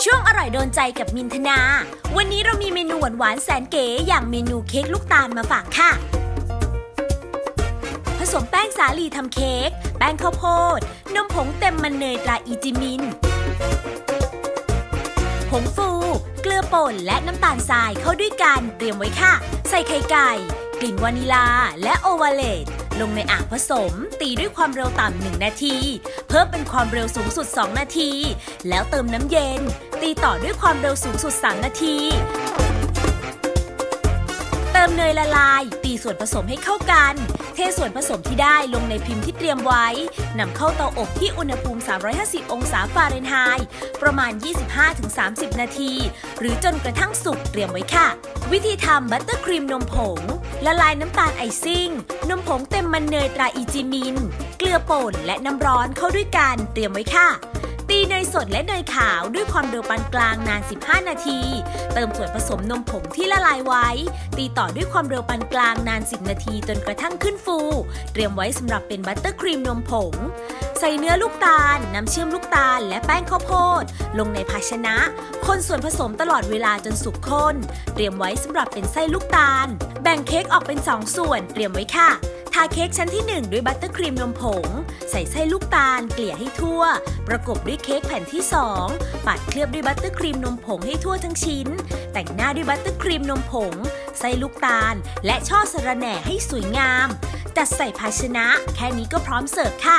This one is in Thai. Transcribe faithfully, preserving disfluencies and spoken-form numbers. ช่วงอร่อยโดนใจกับมินธนาวันนี้เรามีเมนูหวานๆแสนเก๋อย่างเมนูเค้กลูกตาลมาฝากค่ะผสมแป้งสาลีทำเค้กแป้งข้าวโพดนมผงเต็มมันเนยตราอีจิมินผงฟูเกลือป่นและน้ำตาลทรายเข้าด้วยกันเตรียมไว้ค่ะใส่ไข่ไก่กลิ่นวานิลาและโอวาเลตลงในอ่างผสมตีด้วยความเร็วต่ำหนึ่งนาทีเพิ่มเป็นความเร็วสูงสุดสองนาทีแล้วเติมน้ำเย็นตีต่อด้วยความเร็วสูงสุดสามนาทีเติมเนยละลายตีส่วนผสมให้เข้ากันเทส่วนผสมที่ได้ลงในพิมพ์ที่เตรียมไว้นำเข้าเตาอบที่อุณหภูมิสามร้อยห้าสิบองศาฟาเรนไฮต์ประมาณ ยี่สิบห้าถึงสามสิบ นาทีหรือจนกระทั่งสุกเตรียมไว้ค่ะวิธีทำบัตเตอร์ครีมนมผงละลายน้ำตาลไอซิ่งนมผงเต็มมันเนยตราอีจิมินเกลือป่นและน้ำร้อนเข้าด้วยกันเตรียมไว้ค่ะตีเนยสดและเนยขาวด้วยความเร็วปานกลางนานสิบห้านาทีเติมส่วนผสมนมผงที่ละลายไว้ตีต่อด้วยความเร็วปานกลางนานสิบนาทีจนกระทั่งขึ้นฟูเตรียมไว้สำหรับเป็นบัตเตอร์ครีมนมผงใส่เนื้อลูกตาลน้ำเชื่อมลูกตาลและแป้งข้าวโพดลงในภาชนะคนส่วนผสมตลอดเวลาจนสุกข้นเตรียมไว้สำหรับเป็นไส้ลูกตาลแบ่งเค้กออกเป็นสองส่วนเตรียมไว้ค่ะทาเค้กชั้นที่หนึ่งด้วยบัตเตอร์ครีมนมผงใส่ไส้ลูกตาลเกลี่ยให้ทั่วประกบด้วยเค้กแผ่นที่สองปาดเคลือบด้วยบัตเตอร์ครีมนมผงให้ทั่วทั้งชิ้นแต่งหน้าด้วยบัตเตอร์ครีมนมผงไส้ลูกตาลและช่อสะระแหน่ให้สวยงามจัดใส่ภาชนะแค่นี้ก็พร้อมเสิร์ฟค่ะ